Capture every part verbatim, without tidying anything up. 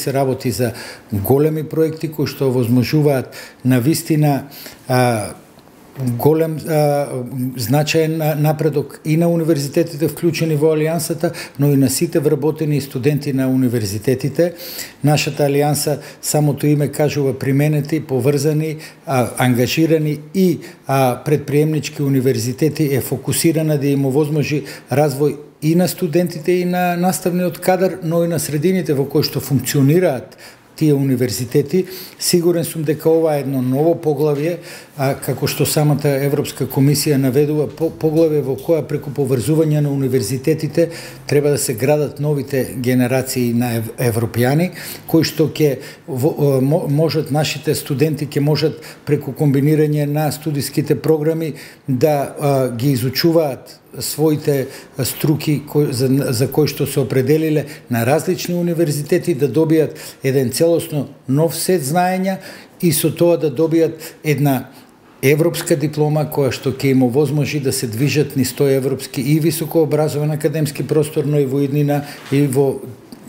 Се работи за големи проекти кои што овозможуваат на вистина а, голем а, значаен напредок и на универзитетите вклучени во Алијансата, но и на сите вработени студенти на универзитетите. Нашата Алијанса, самото име кажува, применети, поврзани, а, ангажирани и а, предприемнички универзитети е фокусирана да им овозможи развој и на студентите и на наставниот кадар, но и на средините во кои што функционираат тие универзитети. Сигурен сум дека ова е едно ново поглавје, а, како што самата Европска комисија наведува, поглавје во која преку поврзување на универзитетите треба да се градат новите генерации на европјани, кои што ќе можат, нашите студенти ќе можат преку комбинирање на студиските програми да а, ги изучуваат своите струки за кои што се определиле на различни универзитети, да добијат еден целосно нов сет знаења и со тоа да добијат една европска диплома која што ќе им овозможи да се движат низ тој европски и високообразован академски простор, но и во иднина и во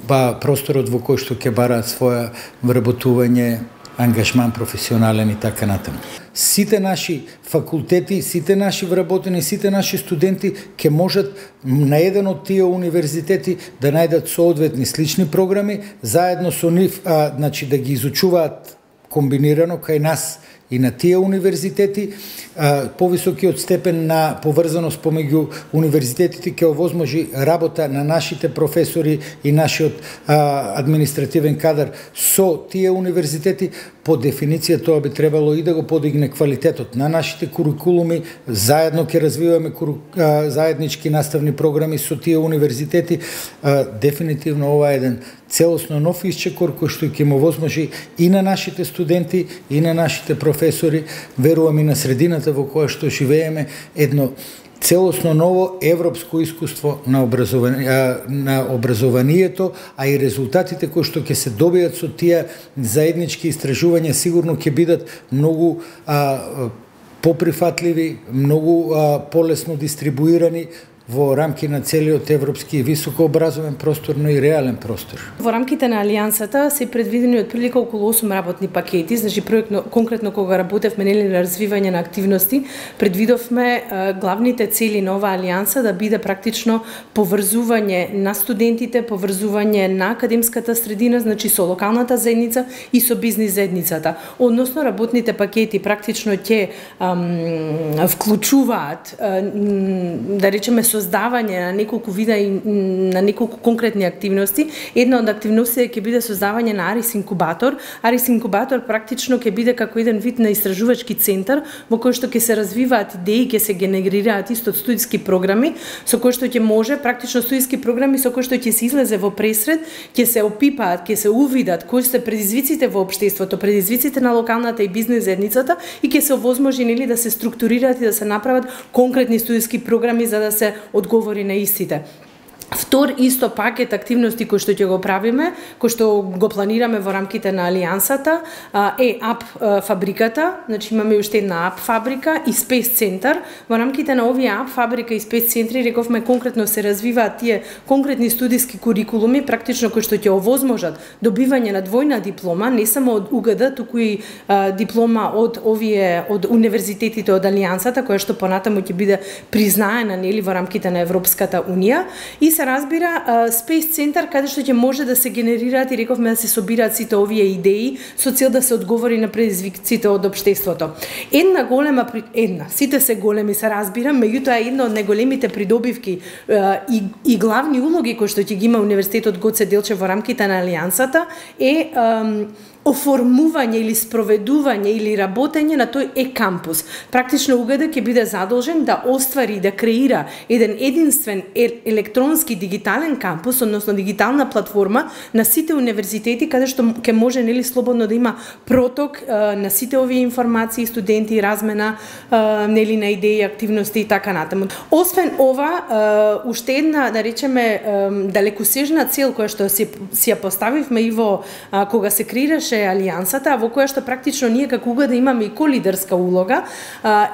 ба, просторот во кој што ќе бараат своја вработување, ангажман професионален и така натаму. Сите наши факултети, сите наши вработени, сите наши студенти ќе можат на еден од тие универзитети да најдат соодветни слични програми, заедно со нив, а, значи да ги изучуваат комбинирано кај нас и на тие универзитети. Повисокиот степен на поврзаност помеѓу универзитетите ќе овозможи работа на нашите професори и нашиот а, административен кадар со тие универзитети. По дефиниција тоа би требало и да го подигне квалитетот на нашите курикулуми. Заедно ќе развиваме кур... а, заеднички наставни програми со тие универзитети. А, дефинитивно ова е еден целосно нов исчекор кој што ќе му овозможи и на нашите студенти, и на нашите професори, верувам и на средината во која што живееме, едно целосно ново европско искуство на образование, на образованието, а и резултатите кои што ќе се добијат со тие заеднички истражувања сигурно ќе бидат многу а, поприфатливи, многу а, полесно дистрибуирани во рамки на целиот европски и високообразовен простор, но и реален простор. Во рамките на Алијансата се предвидени отприлика околу осум работни пакети, значи проектно, конкретно кога работевме нели на развивање на активности, предвидовме е, главните цели на оваа Алијанса да биде практично поврзување на студентите, поврзување на академската средина, значи со локалната заедница и со бизнис заедницата. Односно работните пакети практично ќе вклучуваат е, да речеме создавање на неколку вида и на неколку конкретни активности. Една од активностите ќе биде создавање на Арис инкубатор. Арис инкубатор практично ќе биде како еден вид на истражувачки центар во кој што ќе се развиваат идеи, ќе се генерираат исто студиски програми, со кои што ќе може практично студиски програми со кои што ќе се излезе во пресред, ќе се опипаат, ќе се увидат кои се предизвиците во општеството, предизвиците на локалната и бизнес заедницата и ќе се овозможи нели да се структурираат и да се направат конкретни студиски програми за да се одговори на истите. Втор исто пакет активности кои што ќе го правиме, кои што го планираме во рамките на Алијансата, е ап фабриката, значи имаме уште една ап фабрика и спес центар. Во рамките на овие ап фабрика и спес центри, рековме, конкретно се развиваат тие конкретни студиски курикулуми, практично кои што ќе овозможат добивање на двојна диплома, не само од У Г Д, туку и а, диплома од овие од универзитетите од Алијансата, која што понатаму ќе биде признаена нели во рамките на Европската унија. И се разбира спејс центар каде што ќе може да се генерираат и рековме да се собираат сите овие идеи со цел да се одговори на предизвиците од општеството. Една голема една, сите се големи се разбира, меѓутоа една од најголемите придобивки и, и главни улоги кои што ќе ги има Универзитетот Готседилче во рамките на Алијансата е оформување или спроведување или работење на тој е-кампус. Практично У Г Д ќе биде задолжен да оствари и да креира еден единствен електронски дигитален кампус, односно дигитална платформа на сите универзитети каде што ќе може нели слободно да има проток е, на сите овие информации, студенти, размена е, нели на идеи, активности и така натаму. Освен ова, е, уште една да речеме е, далекосежна цел која што си, си ја поставивме и во е, кога се креираше беше Алијансата, во која што практично ние како УГД имаме и колидерска улога,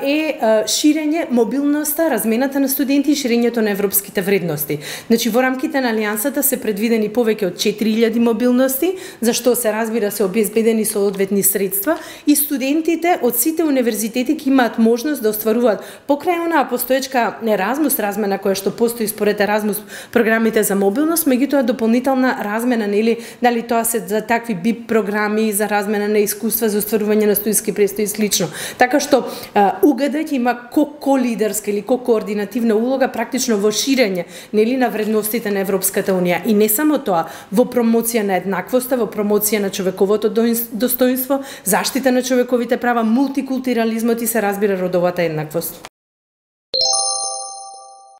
е ширење мобилноста, размената на студенти и ширењето на европските вредности. Значи, во рамките на Алијансата се предвидени повеќе од четири илјади мобилности, за што се разбира се обезбедени соодветни средства, и студентите од сите универзитети ќе имаат можност да остваруваат покрај онаа постоечка Erasmus размена која што постои според Erasmus програмите за мобилност, меѓутоа дополнителна размена, нели, дали тоа се за такви би ай пи програми, за размена на искуства, за остварување на студиски престои и слично. Така што УГД ќе има ко-колидерска или ко-координативна улога практично во ширење, нели, на вредностите на Европската унија, и не само тоа, во промоција на еднаквоста, во промоција на човековото достоинство, заштита на човековите права, мултикултурализмот и се разбира родовата еднаквост.